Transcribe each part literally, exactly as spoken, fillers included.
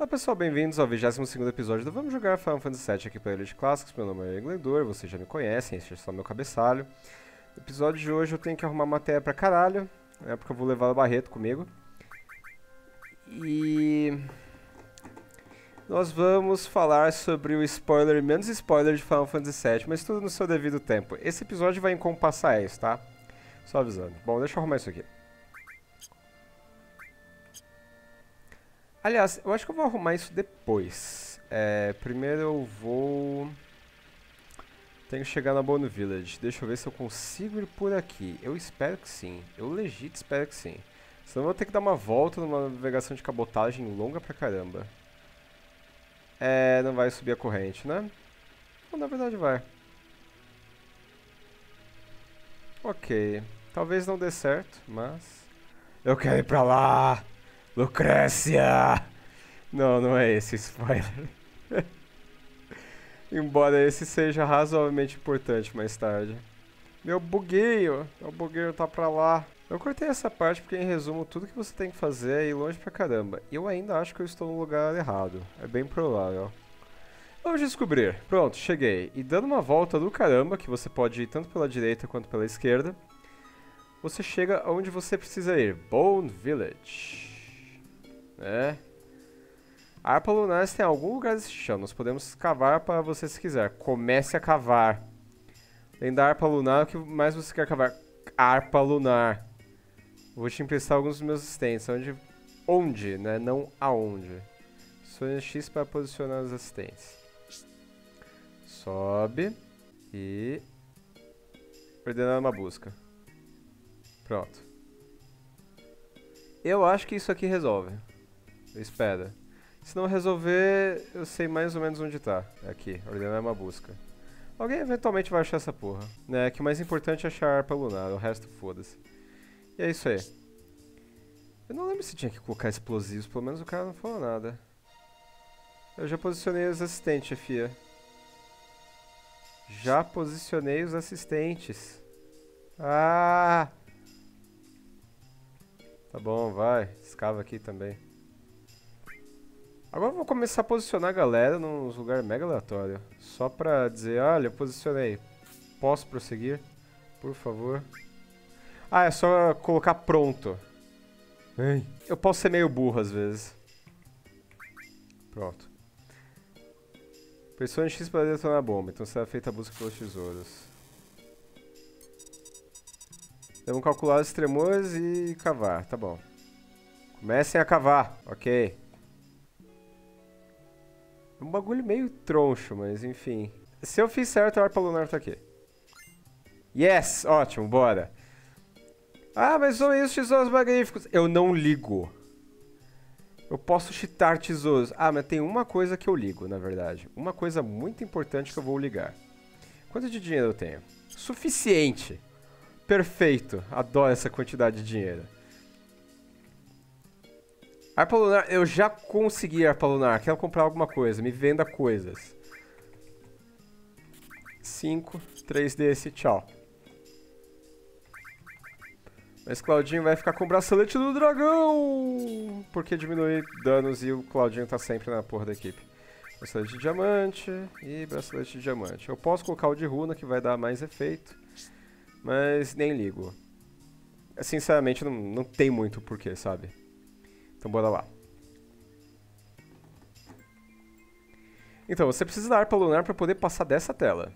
Olá pessoal, bem-vindos ao vigésimo segundo episódio do Vamos Jogar Final Fantasy sete aqui pela Elite Classics. Meu nome é Glendor, vocês já me conhecem, esse é só meu cabeçalho. No episódio de hoje eu tenho que arrumar matéria pra caralho, né, porque eu vou levar o Barreto comigo. E... nós vamos falar sobre o spoiler, menos spoiler de Final Fantasy sete, mas tudo no seu devido tempo. Esse episódio vai encompassar isso, tá? Só avisando. Bom, deixa eu arrumar isso aqui. Aliás, eu acho que eu vou arrumar isso depois. É, primeiro eu vou... tenho que chegar na Bone Village. Deixa eu ver se eu consigo ir por aqui. Eu espero que sim. Eu legit espero que sim. Senão eu vou ter que dar uma volta numa navegação de cabotagem longa pra caramba. É, não vai subir a corrente, né? Não, na verdade vai. Ok. Talvez não dê certo, mas... eu quero ir pra lá! Lucrécia! Não, não é esse spoiler. Embora esse seja razoavelmente importante mais tarde. Meu bugueio! Meu bugueio tá pra lá. Eu cortei essa parte porque, em resumo, tudo que você tem que fazer é ir longe pra caramba. E eu ainda acho que eu estou no lugar errado. É bem provável. Vamos descobrir. Pronto, cheguei. E dando uma volta do caramba, que você pode ir tanto pela direita quanto pela esquerda, você chega onde você precisa ir. Bone Village. É. A harpa lunar tem algum lugar desse chão. Nós podemos cavar para você se quiser. Comece a cavar. Além da harpa lunar, o que mais você quer cavar? Harpa lunar. Vou te emprestar alguns dos meus assistentes. Onde? Onde, né? Não aonde. Sonha X para posicionar os assistentes. Sobe. E... ordenar uma busca. Pronto. Eu acho que isso aqui resolve. Espera. Se não resolver, eu sei mais ou menos onde tá. Aqui, ordenar uma busca. Alguém eventualmente vai achar essa porra, né? Que o mais importante é achar a harpa lunar, o resto foda-se. E é isso aí. Eu não lembro se tinha que colocar explosivos, pelo menos o cara não falou nada. Eu já posicionei os assistentes, chefia. Já posicionei os assistentes. Ah! Tá bom, vai. Escava aqui também. Agora eu vou começar a posicionar a galera num lugar mega aleatório. Só pra dizer, olha, eu posicionei. Posso prosseguir? Por favor. Ah, é só colocar pronto. Ai. Eu posso ser meio burro às vezes. Pronto. Pressione X para detonar a bomba, então será feita a busca pelos tesouros. Devemos calcular os tremores e cavar, tá bom. Comecem a cavar, ok. É um bagulho meio troncho, mas enfim. Se eu fiz certo, a harpa lunar tá aqui. Yes! Ótimo, bora. Ah, mas são isso, tesouros magníficos. Eu não ligo. Eu posso cheatar tesouros. Ah, mas tem uma coisa que eu ligo, na verdade. Uma coisa muito importante que eu vou ligar. Quanto de dinheiro eu tenho? Suficiente. Perfeito. Adoro essa quantidade de dinheiro. Harpa lunar, eu já consegui harpa lunar. Quero comprar alguma coisa, me venda coisas. cinco, três desse, tchau. Mas Claudinho vai ficar com o bracelete do dragão! Porque diminui danos e o Claudinho tá sempre na porra da equipe. Bracelete de diamante e bracelete de diamante. Eu posso colocar o de runa que vai dar mais efeito, mas nem ligo. Sinceramente, não, não tem muito porquê, sabe? Então bora lá. Então, você precisa da harpa lunar para poder passar dessa tela.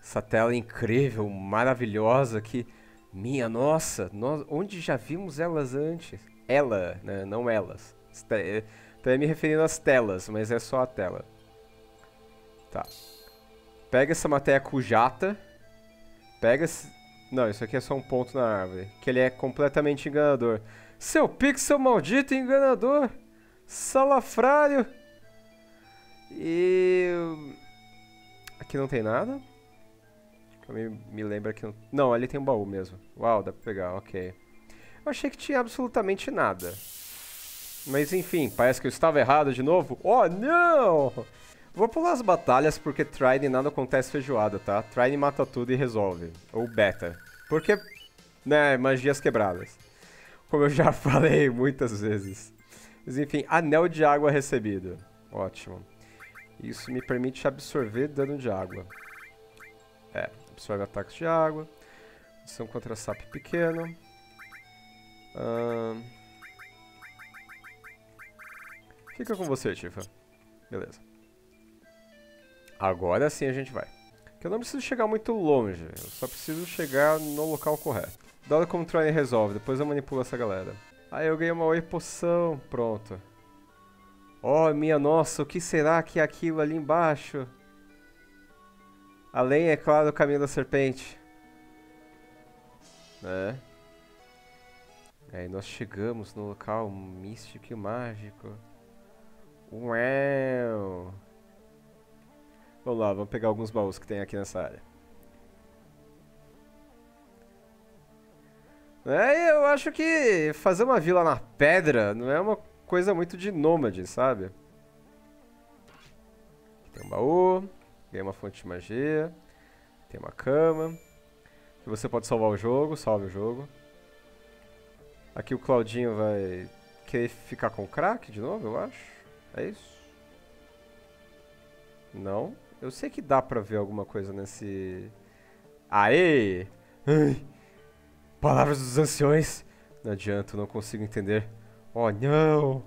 Essa tela incrível, maravilhosa, que... minha nossa, nós, onde já vimos elas antes? Ela, né? Não elas. Estou me referindo às telas, mas é só a tela. Tá. Pega essa matéria cujata. Pega esse... não, isso aqui é só um ponto na árvore. Que ele é completamente enganador. Seu pixel maldito enganador! Salafrário! E... aqui não tem nada? Eu me, me lembro que não... não, ali tem um baú mesmo. Uau, dá pra pegar, ok. Eu achei que tinha absolutamente nada. Mas enfim, parece que eu estava errado de novo. Oh, não! Vou pular as batalhas porque Trident nada acontece feijoada, tá? Trident mata tudo e resolve. Ou beta. Porque, né, magias quebradas. Como eu já falei muitas vezes. Mas enfim, anel de água recebido. Ótimo. Isso me permite absorver dano de água. É, absorve ataques de água. Ação contra sapo pequeno. Ahn... Fica com você, Tifa. Beleza. Agora sim a gente vai. Porque eu não preciso chegar muito longe. Eu só preciso chegar no local correto. Dá o controle e resolve. Depois eu manipulo essa galera. Aí eu ganhei uma whey poção. Pronto. Oh, minha nossa. O que será que é aquilo ali embaixo? Além, é claro, o caminho da serpente. Né? Aí nós chegamos no local místico e mágico. Uau! Vamos lá, vamos pegar alguns baús que tem aqui nessa área. É, eu acho que fazer uma vila na pedra não é uma coisa muito de nômade, sabe? Aqui tem um baú, ganhei uma fonte de magia, tem uma cama. Que você pode salvar o jogo, salve o jogo. Aqui o Claudinho vai querer ficar com o crack de novo, eu acho. É isso? Não. Eu sei que dá pra ver alguma coisa nesse... Aê! Ai. Palavras dos anciões! Não adianta, eu não consigo entender. Oh, não!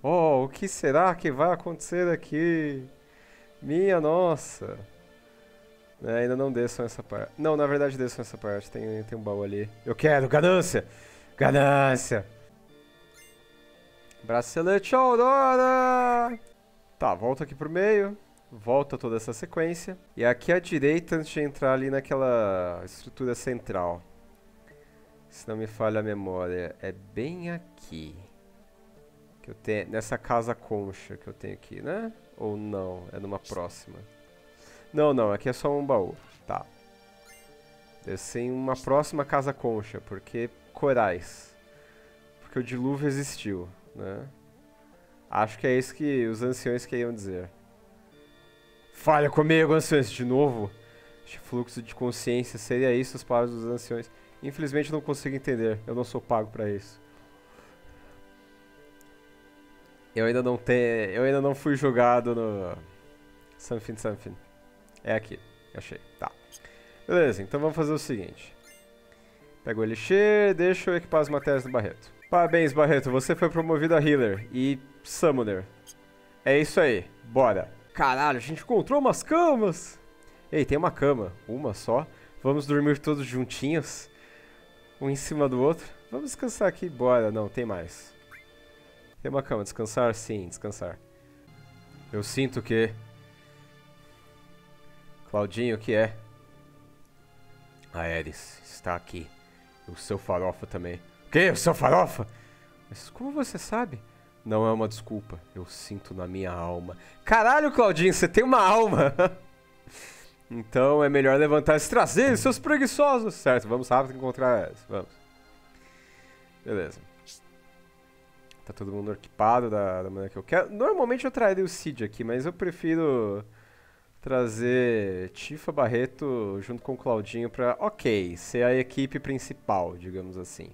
Oh, o que será que vai acontecer aqui? Minha nossa! É, ainda não desçam essa parte. Não, na verdade desçam essa parte. Tem, tem um baú ali. Eu quero! Ganância! Ganância! Bracelete Aurora! Tá, volta aqui pro meio. Volta toda essa sequência. E aqui à direita antes de entrar ali naquela estrutura central. Se não me falha a memória, é bem aqui. Que eu tenho, nessa casa concha que eu tenho aqui, né? Ou não, é numa próxima. Não, não, aqui é só um baú. Tá. Deve ser uma próxima casa concha, porque corais. Porque o dilúvio existiu, né? Acho que é isso que os anciões queriam dizer. Falha comigo, anciões, de novo. Este fluxo de consciência, seria isso as palavras dos anciões? Infelizmente não consigo entender, eu não sou pago pra isso. Eu ainda não tenho, eu ainda não fui jogado no... Something, something. É aqui, achei, tá. Beleza, então vamos fazer o seguinte. Pega o elixir, deixa eu equipar as matérias do Barreto. Parabéns, Barreto, você foi promovido a healer e summoner. É isso aí, bora. Caralho, a gente encontrou umas camas. Ei, tem uma cama, uma só. Vamos dormir todos juntinhos, um em cima do outro. Vamos descansar aqui, bora. Não, tem mais. Tem uma cama, descansar? Sim, descansar. Eu sinto que... Claudinho, o que é? A Ares está aqui. O seu farofa também. Que? O seu farofa? Mas como você sabe? Não é uma desculpa. Eu sinto na minha alma. Caralho, Claudinho, você tem uma alma. Então é melhor levantar esse traseiro, seus preguiçosos. Certo, vamos rápido encontrar elas. Vamos. Beleza. Tá todo mundo equipado da, da maneira que eu quero. Normalmente eu traria o Cid aqui, mas eu prefiro trazer Tifa, Barreto junto com o Claudinho pra... Ok, ser a equipe principal, digamos assim.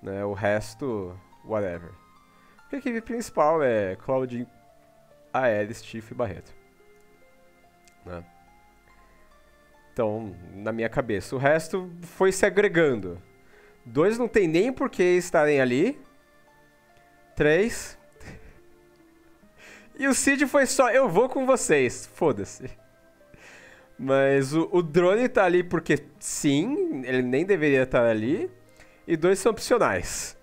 Né, o resto, whatever. A equipe principal é Claudinho, Aelis, Tiff e Barreto. Né? Então, na minha cabeça. O resto foi se agregando. Dois não tem nem por que estarem ali. Três. E o Cid foi só, eu vou com vocês. Foda-se. Mas o, o drone tá ali porque sim, ele nem deveria estar ali. E dois são opcionais.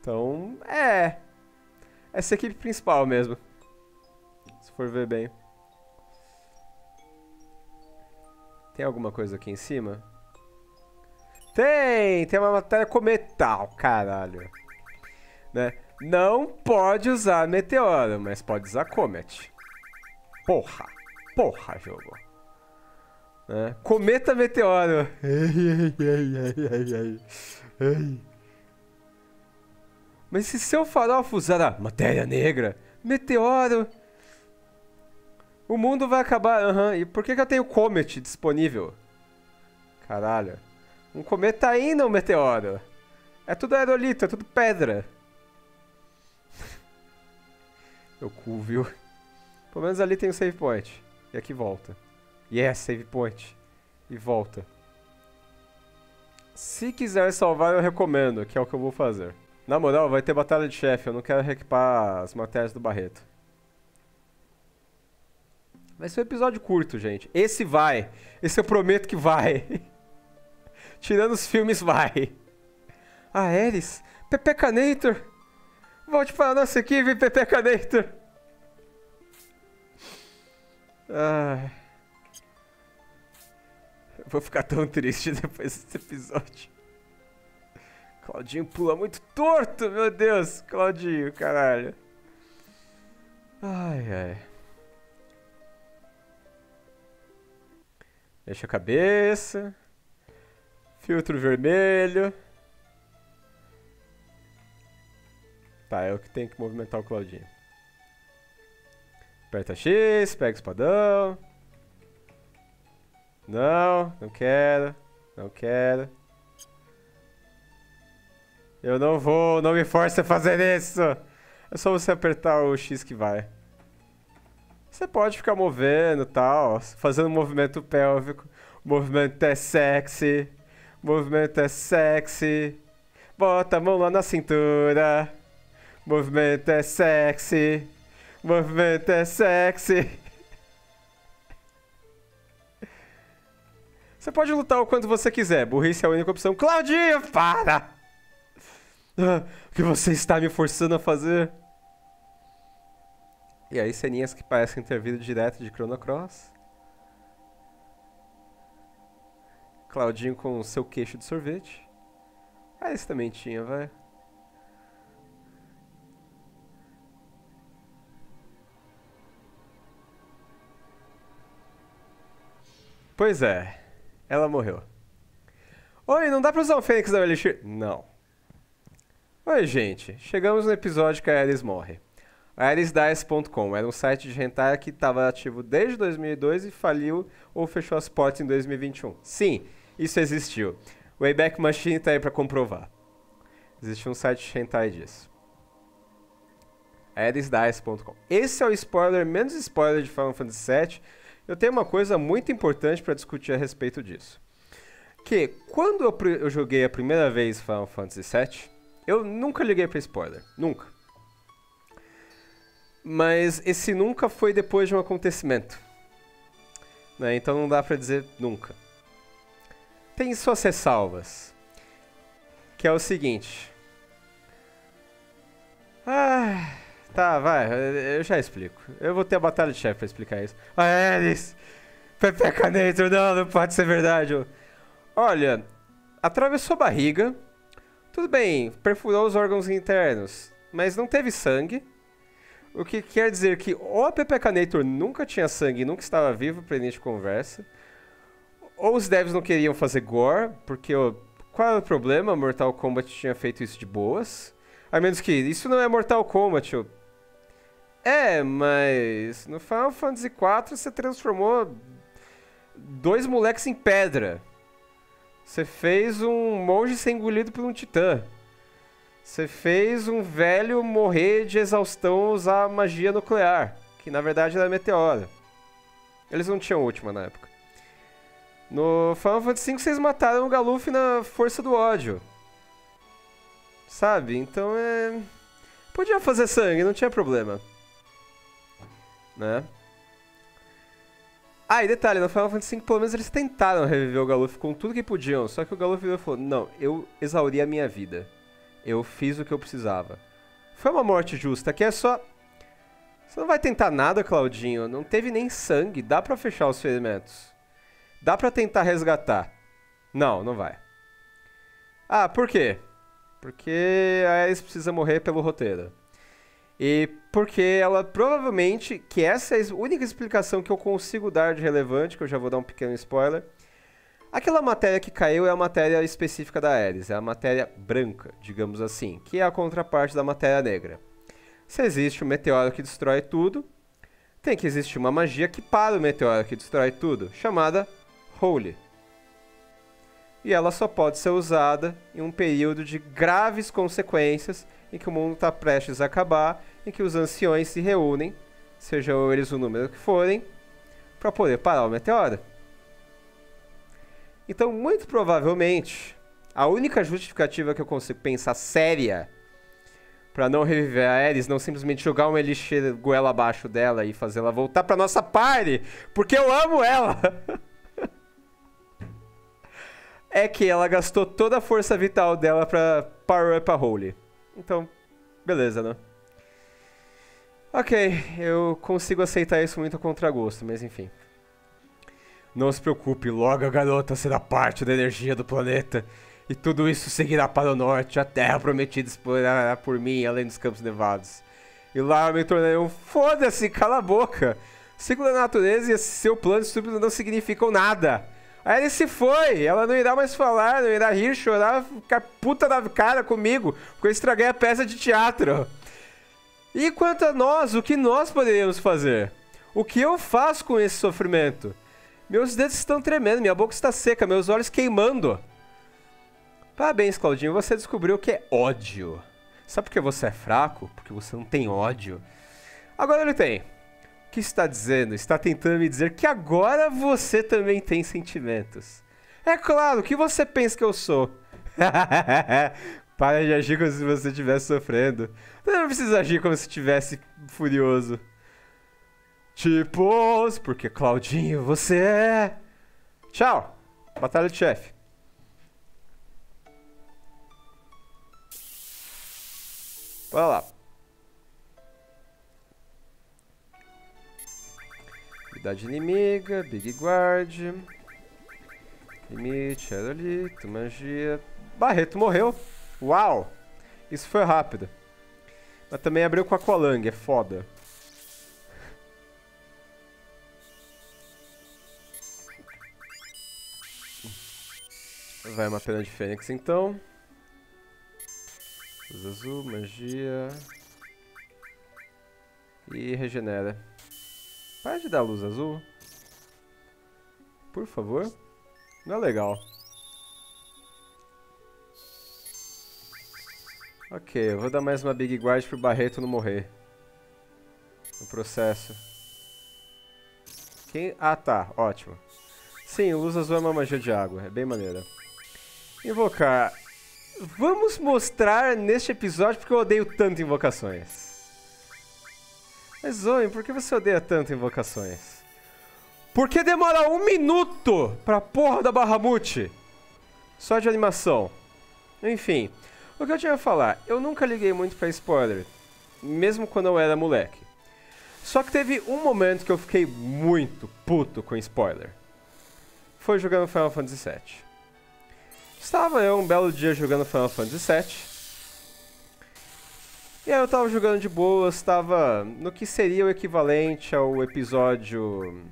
Então, é... Essa é a equipe principal mesmo. Se for ver bem. Tem alguma coisa aqui em cima? Tem! Tem uma matéria cometal, caralho. Né? Não pode usar meteoro, mas pode usar comet. Porra! Porra, jogo. Né? Cometa meteoro. Mas se seu farofa usar a matéria negra, meteoro, o mundo vai acabar. Uhum. E por que, que eu tenho comet disponível? Caralho. Um cometa ainda é um meteoro. É tudo aerolito, é tudo pedra. Meu cu, viu? Pelo menos ali tem o save point. E aqui volta. Yes, save point. E volta. Se quiser salvar, eu recomendo, que é o que eu vou fazer. Na moral, vai ter batalha de chefe. Eu não quero reequipar as matérias do Barreto. Vai ser um episódio curto, gente. Esse vai. Esse eu prometo que vai. Tirando os filmes, vai. A Ares, Pepecanator. Volte para a nossa equipe, Pepecanator. Ah. Eu vou ficar tão triste depois desse episódio. Claudinho pula muito torto, meu Deus. Claudinho, caralho. Ai, ai. Deixa a cabeça. Filtro vermelho. Tá, é o que tem que movimentar o Claudinho. Aperta X, pega o espadão. Não, não quero. Não quero. Eu não vou, não me force a fazer isso. É só você apertar o X que vai. Você pode ficar movendo e tal, fazendo movimento pélvico. O movimento é sexy. O movimento é sexy. Bota a mão lá na cintura. Movimento é sexy. Movimento é sexy. Você pode lutar o quanto você quiser. Burrice é a única opção. Claudinho, para! O que você está me forçando a fazer? E aí, ceninhas que parecem ter vindo direto de Chrono Cross. Claudinho com seu queixo de sorvete. Ah, esse também tinha, vai. Pois é, ela morreu. Oi, não dá pra usar o Fênix da Elixir? Não. Oi, gente. Chegamos no episódio que a Ares morre. Ares Dice ponto com era um site de hentai que estava ativo desde dois mil e dois e faliu ou fechou as portas em dois mil e vinte e um. Sim, isso existiu. O Wayback Machine tá aí pra comprovar. Existe um site de hentai disso. Ares Dice ponto com. Esse é o spoiler, menos spoiler de Final Fantasy sete. Eu tenho uma coisa muito importante para discutir a respeito disso. Que, quando eu, eu joguei a primeira vez Final Fantasy sete, eu nunca liguei para spoiler. Nunca. Mas esse nunca foi depois de um acontecimento. Né? Então não dá para dizer nunca. Tem suas ressalvas. Que é o seguinte... Ah... Tá, vai, eu já explico. Eu vou ter a batalha de chefe pra explicar isso. A Ares! Pepecanator, não, não pode ser verdade. Olha, atravessou a barriga. Tudo bem, perfurou os órgãos internos. Mas não teve sangue. O que quer dizer que ou a Pepecanator nunca tinha sangue e nunca estava vivo pra início de conversa. Ou os devs não queriam fazer gore, porque ó, qual era o problema? Mortal Kombat tinha feito isso de boas. A menos que isso não é Mortal Kombat, ó. É, mas no Final Fantasy quatro você transformou dois moleques em pedra. Você fez um monge ser engolido por um titã. Você fez um velho morrer de exaustão usar magia nuclear, que na verdade era meteoro. Eles não tinham última na época. No Final Fantasy cinco vocês mataram o Galuf na força do ódio. Sabe? Então é... Podia fazer sangue, não tinha problema. Né? Ah, e detalhe, no Final Fantasy cinco, pelo menos eles tentaram reviver o Galuf com tudo que podiam, só que o Galuf virou e falou, não, eu exauri a minha vida. Eu fiz o que eu precisava. Foi uma morte justa, que é só... Você não vai tentar nada, Claudinho. Não teve nem sangue, dá pra fechar os ferimentos. Dá pra tentar resgatar. Não, não vai. Ah, por quê? Porque a Ares precisa morrer pelo roteiro. E porque ela provavelmente, que essa é a única explicação que eu consigo dar de relevante, que eu já vou dar um pequeno spoiler. Aquela matéria que caiu é a matéria específica da Ares, é a matéria branca, digamos assim, que é a contraparte da matéria negra. Se existe um meteoro que destrói tudo, tem que existir uma magia que para o meteoro que destrói tudo, chamada Holy. e ela só pode ser usada em um período de graves consequências, em que o mundo está prestes a acabar, em que os anciões se reúnem, sejam eles o número que forem, para poder parar o meteoro. Então, muito provavelmente, a única justificativa que eu consigo pensar séria para não reviver a Ares, não simplesmente jogar um elixir goela abaixo dela e fazê-la voltar para nossa party, porque eu amo ela, é que ela gastou toda a força vital dela para power up a Holy. Então, beleza, né? Ok, eu consigo aceitar isso muito a contragosto, mas enfim. Não se preocupe, logo a garota será parte da energia do planeta. E tudo isso seguirá para o norte, a terra prometida explorará por mim, além dos campos nevados. E lá eu me tornarei um... Foda-se, cala a boca! O ciclo da natureza e esse seu plano estúpido não significam nada. A Ares se foi, ela não irá mais falar, não irá rir, chorar, ficar puta da cara comigo, porque eu estraguei a peça de teatro. E quanto a nós, o que nós poderíamos fazer? O que eu faço com esse sofrimento? Meus dedos estão tremendo, minha boca está seca, meus olhos queimando. Parabéns, Claudinho, você descobriu o que é ódio. Sabe por que você é fraco? Porque você não tem ódio. Agora ele tem. O que está dizendo? Está tentando me dizer que agora você também tem sentimentos. É claro, o que você pensa que eu sou? Para de agir como se você estivesse sofrendo. Não precisa agir como se estivesse furioso. Tipos, porque Claudinho, você é... Tchau, batalha de chefe. Bora lá. Unidade inimiga, Big Guard, limite, aerolito, magia. Barreto morreu. Uau! Isso foi rápido. Mas também abriu com a Aqualung, é foda. Vai uma pena de Fênix então. Luz azul, magia. E regenera. Para de dar luz azul. Por favor. Não é legal. Ok, eu vou dar mais uma Big Guard pro Barreto não morrer. No processo. Quem... Ah, tá. Ótimo. Sim, luz azul é uma magia de água. É bem maneira. Invocar. Vamos mostrar neste episódio porque eu odeio tanto invocações. Mas, Owen, por que você odeia tanto invocações? Porque demora um minuto pra porra da Bahamut. Só de animação. Enfim, o que eu tinha a falar, eu nunca liguei muito pra spoiler, mesmo quando eu era moleque. Só que teve um momento que eu fiquei muito puto com spoiler. Foi jogando Final Fantasy sete. Estava eu um belo dia jogando Final Fantasy sete. E aí eu tava jogando de boa, estava no que seria o equivalente ao episódio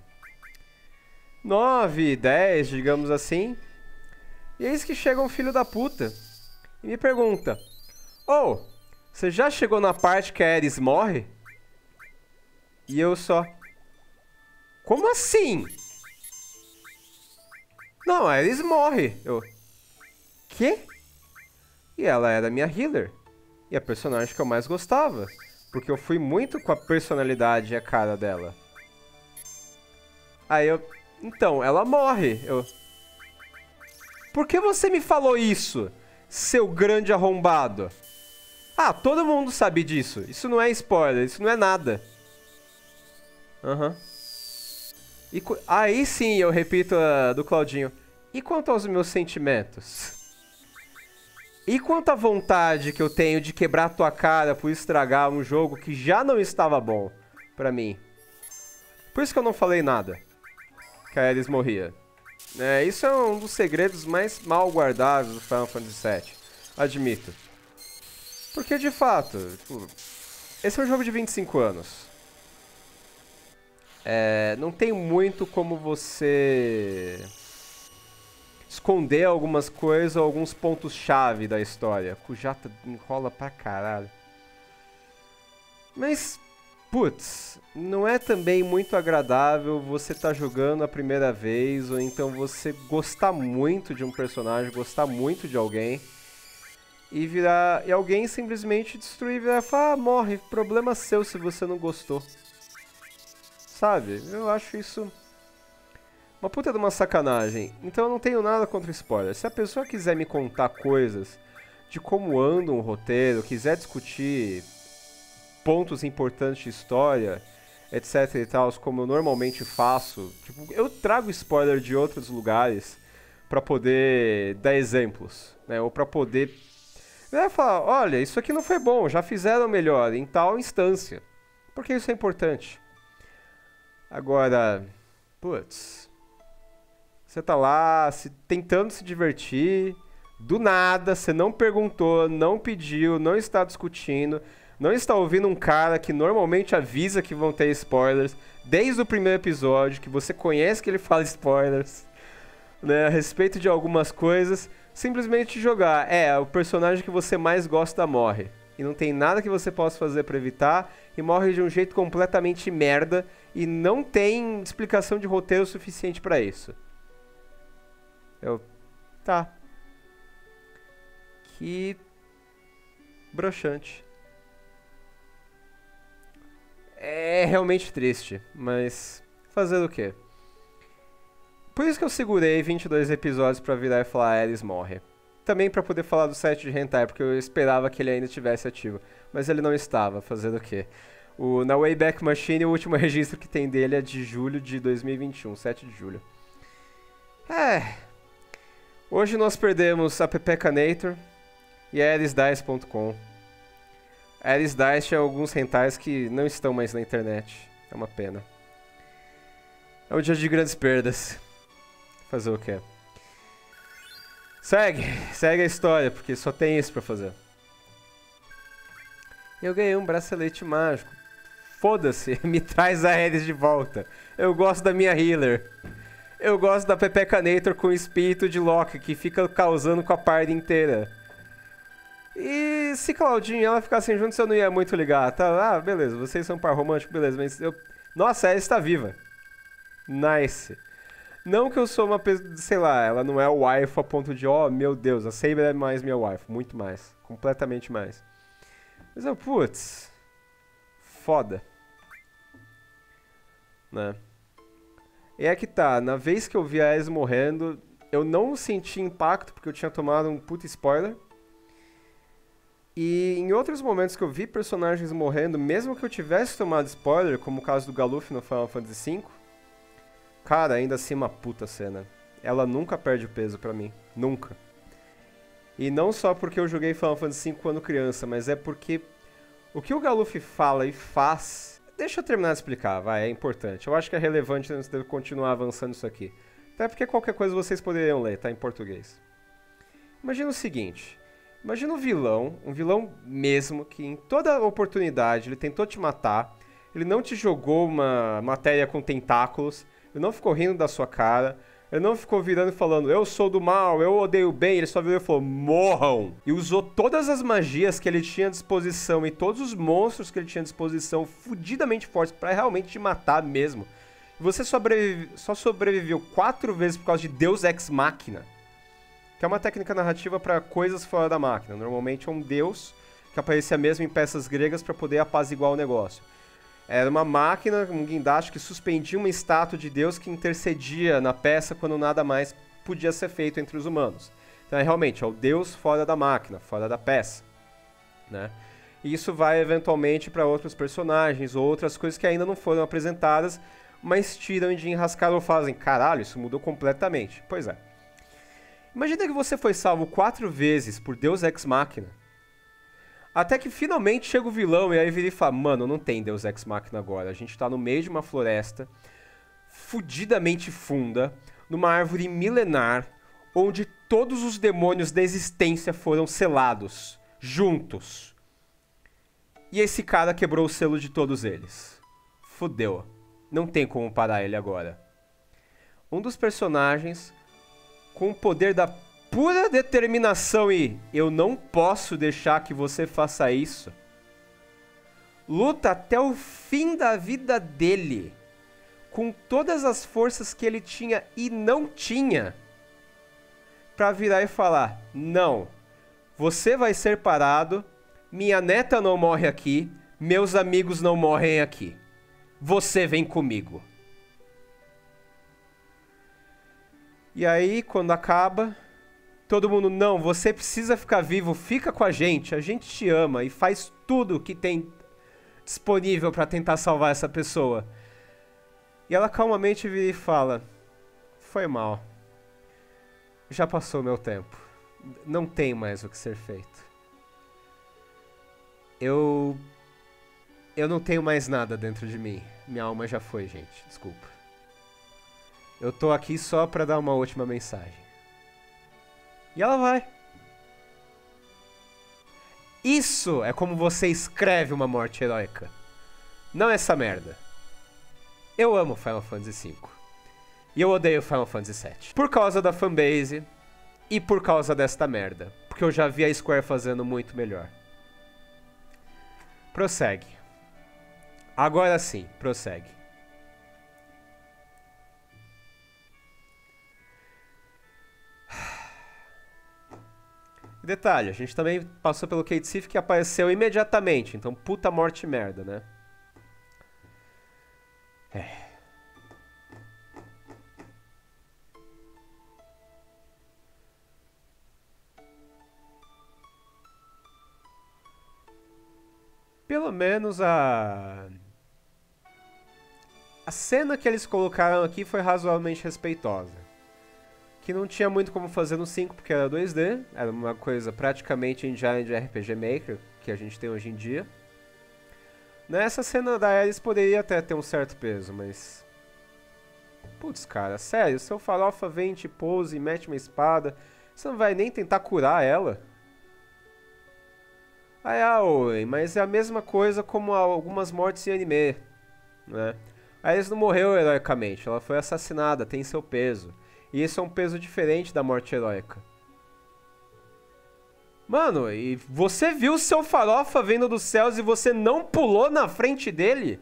nove, dez, digamos assim. E eis que chega um filho da puta e me pergunta: "Oh, você já chegou na parte que a Ares morre?" E eu só: "Como assim?" "Não, a Ares morre." Eu: "Quê?" E ela era minha healer. E a personagem que eu mais gostava, porque eu fui muito com a personalidade e a cara dela. Aí eu... Então, ela morre. Eu... Por que você me falou isso, seu grande arrombado? Ah, todo mundo sabe disso. Isso não é spoiler, isso não é nada. Aham. Uhum. Aí sim, eu repito a do Claudinho. E quanto aos meus sentimentos? E quanta vontade que eu tenho de quebrar tua cara por estragar um jogo que já não estava bom pra mim. Por isso que eu não falei nada. Que a Ares morria. É, isso é um dos segredos mais mal guardados do Final Fantasy sete. Admito. Porque, de fato, tipo, esse é um jogo de vinte e cinco anos. É, não tem muito como você... esconder algumas coisas ou alguns pontos-chave da história. Cujata enrola pra caralho. Mas, Putz, não é também muito agradável você tá jogando a primeira vez, ou então você gostar muito de um personagem, gostar muito de alguém, e virar e alguém simplesmente destruir e virar e falar, ah, morre, problema seu se você não gostou. Sabe? Eu acho isso uma puta de uma sacanagem. Então eu não tenho nada contra spoiler. Se a pessoa quiser me contar coisas de como anda um roteiro, quiser discutir pontos importantes de história, etc e tal, como eu normalmente faço, tipo, eu trago spoiler de outros lugares pra poder dar exemplos, né? Ou pra poder, né, falar, olha, isso aqui não foi bom, já fizeram melhor em tal instância, porque isso é importante. Agora, putz, você tá lá se, tentando se divertir, do nada, você não perguntou, não pediu, não está discutindo, não está ouvindo um cara que normalmente avisa que vão ter spoilers desde o primeiro episódio, que você conhece que ele fala spoilers, né, a respeito de algumas coisas, simplesmente jogar. É, o personagem que você mais gosta morre. E não tem nada que você possa fazer para evitar, e morre de um jeito completamente merda, e não tem explicação de roteiro suficiente para isso. Eu... Tá. Que... broxante. É realmente triste, mas fazer o quê? Por isso que eu segurei vinte e dois episódios pra virar e falar, ah, eles morrem. Também pra poder falar do site de hentai, porque eu esperava que ele ainda estivesse ativo. Mas ele não estava, fazer o quê? O, na Wayback Machine, o último registro que tem dele é de julho de dois mil e vinte e um, sete de julho. É... Hoje nós perdemos a Pepecanator e a Alice Dice ponto com. Alice Dice tinha alguns hentais que não estão mais na internet. É uma pena. É um dia de grandes perdas. Fazer o quê? Segue! Segue a história, porque só tem isso pra fazer. Eu ganhei um bracelete mágico. Foda-se, me traz a Alice de volta. Eu gosto da minha healer. Eu gosto da Pepecanator com o espírito de Loki, que fica causando com a party inteira. E se Claudinha e ela ficassem juntos, eu não ia muito ligar, tá? Ah, beleza, vocês são um par romântico, beleza, mas eu... Nossa, ela está viva. Nice. Não que eu sou uma pessoa, sei lá, ela não é wife a ponto de, oh, meu Deus, a Saber é mais minha wife, muito mais, completamente mais. Mas eu, putz, foda. Né? E é que tá, na vez que eu vi a Alice morrendo, eu não senti impacto, porque eu tinha tomado um puta spoiler. E em outros momentos que eu vi personagens morrendo, mesmo que eu tivesse tomado spoiler, como o caso do Galuf no Final Fantasy cinco, cara, ainda assim uma puta cena. Ela nunca perde o peso pra mim. Nunca. E não só porque eu joguei Final Fantasy cinco quando criança, mas é porque o que o Galuf fala e faz... Deixa eu terminar de explicar, vai, é importante. Eu acho que é relevante antes de eu continuar avançando isso aqui. Até porque qualquer coisa vocês poderiam ler, tá? Em português. Imagina o seguinte... Imagina um vilão, um vilão mesmo, que em toda oportunidade ele tentou te matar, ele não te jogou uma matéria com tentáculos, ele não ficou rindo da sua cara, ele não ficou virando e falando, eu sou do mal, eu odeio o bem, ele só virou e falou, morram! E usou todas as magias que ele tinha à disposição e todos os monstros que ele tinha à disposição, fudidamente fortes, pra realmente te matar mesmo. E você sobrevive... só sobreviveu quatro vezes por causa de Deus Ex Machina. Que é uma técnica narrativa para coisas fora da máquina. Normalmente é um deus que aparecia mesmo em peças gregas para poder apaziguar o negócio. Era uma máquina, um guindaste, que suspendia uma estátua de deus que intercedia na peça quando nada mais podia ser feito entre os humanos. Então, é, realmente, é o deus fora da máquina, fora da peça. Né? E isso vai, eventualmente, para outros personagens ou outras coisas que ainda não foram apresentadas, mas tiram de enrascar ou fazem, caralho, isso mudou completamente. Pois é. Imagina que você foi salvo quatro vezes por Deus Ex Machina. Até que finalmente chega o vilão e aí vira e fala, mano, não tem Deus Ex Machina agora. A gente tá no meio de uma floresta, fudidamente funda, numa árvore milenar, onde todos os demônios da existência foram selados, juntos. E esse cara quebrou o selo de todos eles. Fudeu. Não tem como parar ele agora. Um dos personagens... com o poder da pura determinação e eu não posso deixar que você faça isso, luta até o fim da vida dele, com todas as forças que ele tinha e não tinha, pra virar e falar: não, você vai ser parado, minha neta não morre aqui, meus amigos não morrem aqui, você vem comigo. E aí, quando acaba, todo mundo: não, você precisa ficar vivo, fica com a gente, a gente te ama e faz tudo que tem disponível pra tentar salvar essa pessoa. E ela calmamente vira e fala: foi mal. Já passou meu tempo. Não tem mais o que ser feito. Eu... Eu não tenho mais nada dentro de mim. Minha alma já foi, gente. Desculpa. Eu tô aqui só pra dar uma última mensagem. E ela vai. Isso é como você escreve uma morte heróica. Não essa merda. Eu amo Final Fantasy cinco. E eu odeio Final Fantasy sete. Por causa da fanbase e por causa desta merda. Porque eu já vi a Square fazendo muito melhor. Prossegue. Agora sim, prossegue. Detalhe, a gente também passou pelo Cade Sif, que apareceu imediatamente. Então, puta morte merda, né? É. Pelo menos a... A cena que eles colocaram aqui foi razoavelmente respeitosa. Que não tinha muito como fazer no cinco, porque era dois D. Era uma coisa praticamente engine de R P G Maker, que a gente tem hoje em dia. Nessa cena da Ares poderia até ter um certo peso, mas... Putz, cara, sério, seu farofa vem, te pousa e mete uma espada, você não vai nem tentar curar ela? Ah, é, Aoi, mas é a mesma coisa como algumas mortes em anime, né? A Ares não morreu heroicamente, ela foi assassinada, tem seu peso. E isso é um peso diferente da morte heróica. Mano, e você viu seu farofa vindo dos céus e você não pulou na frente dele?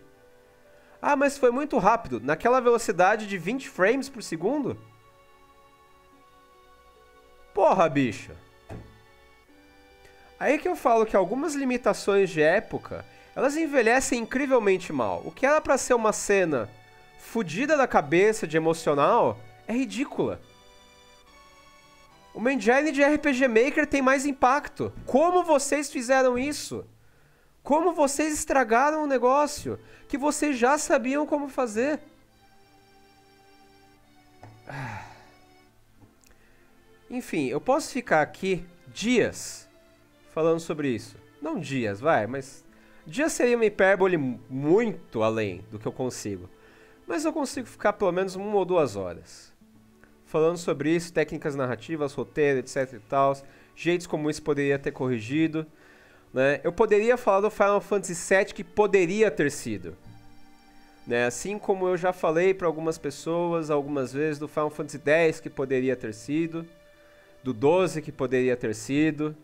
Ah, mas foi muito rápido. Naquela velocidade de vinte frames por segundo? Porra, bicho. Aí que eu falo que algumas limitações de época, elas envelhecem incrivelmente mal. O que era pra ser uma cena fodida da cabeça, de emocional, é ridícula. Uma engine de R P G Maker tem mais impacto. Como vocês fizeram isso? Como vocês estragaram o negócio que vocês já sabiam como fazer? Enfim, eu posso ficar aqui dias falando sobre isso. Não dias, vai, mas... Dias seria uma hipérbole muito além do que eu consigo. Mas eu consigo ficar pelo menos uma ou duas horas falando sobre isso, técnicas narrativas, roteiro, etc e tal, jeitos como isso poderia ter corrigido, né? Eu poderia falar do Final Fantasy sete que poderia ter sido, né? Assim como eu já falei para algumas pessoas algumas vezes do Final Fantasy dez que poderia ter sido, do doze que poderia ter sido,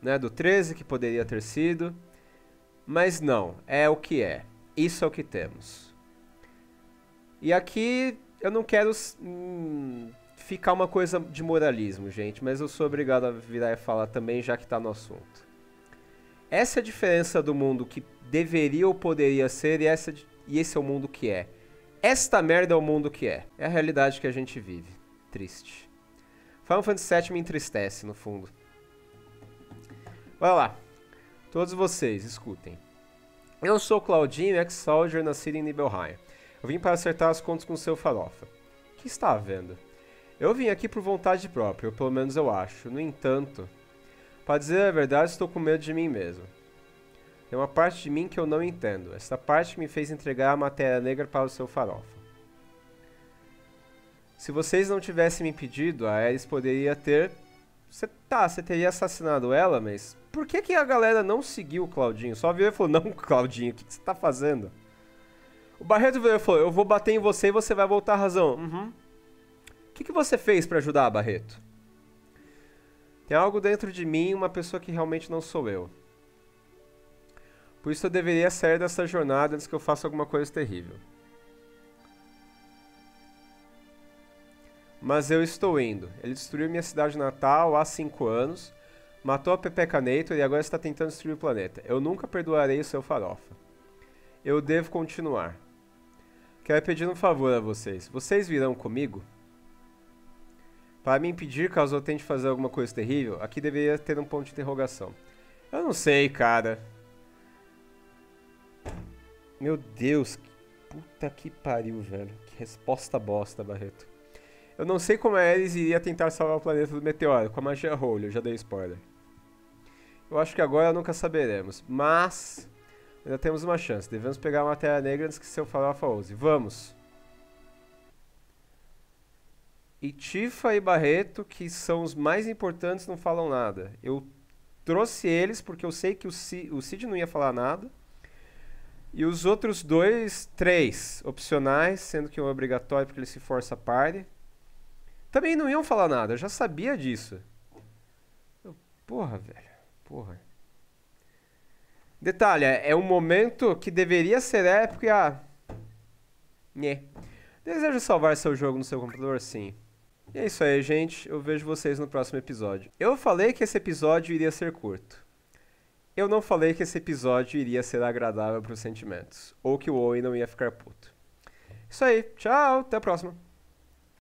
né? Do treze que poderia ter sido, mas não, é o que é, isso é o que temos. E aqui... Eu não quero hum, ficar uma coisa de moralismo, gente, mas eu sou obrigado a virar e falar também, já que tá no assunto. Essa é a diferença do mundo que deveria ou poderia ser, e, essa, e esse é o mundo que é. Esta merda é o mundo que é. É a realidade que a gente vive. Triste. Final Fantasy sete me entristece, no fundo. Vai lá. Todos vocês, escutem. Eu sou Claudinho, ex-soldier, nascido em Nibelheim. Eu vim para acertar as contas com o seu farofa. O que está havendo? Eu vim aqui por vontade própria, ou pelo menos eu acho. No entanto, para dizer a verdade, estou com medo de mim mesmo. Tem uma parte de mim que eu não entendo. Essa parte que me fez entregar a matéria negra para o seu farofa. Se vocês não tivessem me impedido, a Ares poderia ter... Cê, tá, você teria assassinado ela, mas... Por que, que a galera não seguiu o Claudinho? Só viu e falou: não, Claudinho, o que você está fazendo? O Barreto veio e falou: eu vou bater em você e você vai voltar à razão. Uhum. O que, que você fez pra ajudar, Barreto? Tem algo dentro de mim, uma pessoa que realmente não sou eu. Por isso eu deveria sair dessa jornada antes que eu faça alguma coisa terrível. Mas eu estou indo. Ele destruiu minha cidade natal há cinco anos, matou a Pepeca Nator e agora está tentando destruir o planeta. Eu nunca perdoarei o seu farofa. Eu devo continuar. Quero pedir um favor a vocês. Vocês virão comigo? Para me impedir caso eu tente fazer alguma coisa terrível, aqui deveria ter um ponto de interrogação. Eu não sei, cara. Meu Deus, que puta que pariu, velho. Que resposta bosta, Barreto. Eu não sei como a Ares iria tentar salvar o planeta do meteoro, com a magia Hole, eu já dei spoiler. Eu acho que agora nunca saberemos, mas ainda temos uma chance. Devemos pegar uma Terra Negra antes que seu farofa ouse. Vamos! E Tifa e Barreto, que são os mais importantes, não falam nada. Eu trouxe eles porque eu sei que o Cid, o Cid não ia falar nada. E os outros dois, três, opcionais, sendo que um é obrigatório porque ele se força a party. Também não iam falar nada, eu já sabia disso. Eu, porra, velho, porra. Detalhe, é um momento que deveria ser épico e a... Nhê. Desejo salvar seu jogo no seu computador? Sim. E é isso aí, gente. Eu vejo vocês no próximo episódio. Eu falei que esse episódio iria ser curto. Eu não falei que esse episódio iria ser agradável para os sentimentos. Ou que o Owen não ia ficar puto. Isso aí. Tchau. Até a próxima.